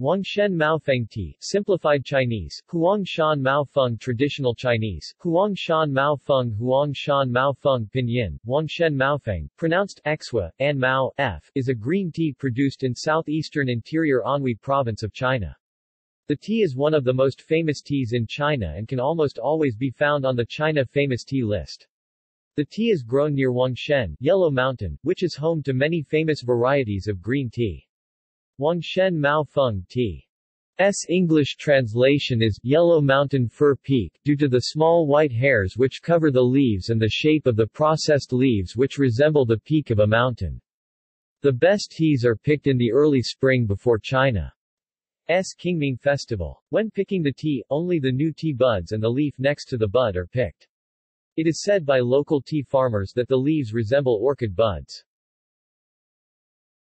Huangshan Maofeng tea, simplified Chinese, Huangshan Maofeng traditional Chinese, Huangshan Maofeng pinyin, Huangshan Maofeng, pronounced xwa, and mao, f, is a green tea produced in southeastern interior Anhui province of China. The tea is one of the most famous teas in China and can almost always be found on the China famous tea list. The tea is grown near Huangshan, Yellow Mountain, which is home to many famous varieties of green tea. Huangshan Maofeng tea's English translation is Yellow Mountain Fir Peak due to the small white hairs which cover the leaves and the shape of the processed leaves which resemble the peak of a mountain. The best teas are picked in the early spring before China's Qingming Festival. When picking the tea, only the new tea buds and the leaf next to the bud are picked. It is said by local tea farmers that the leaves resemble orchid buds.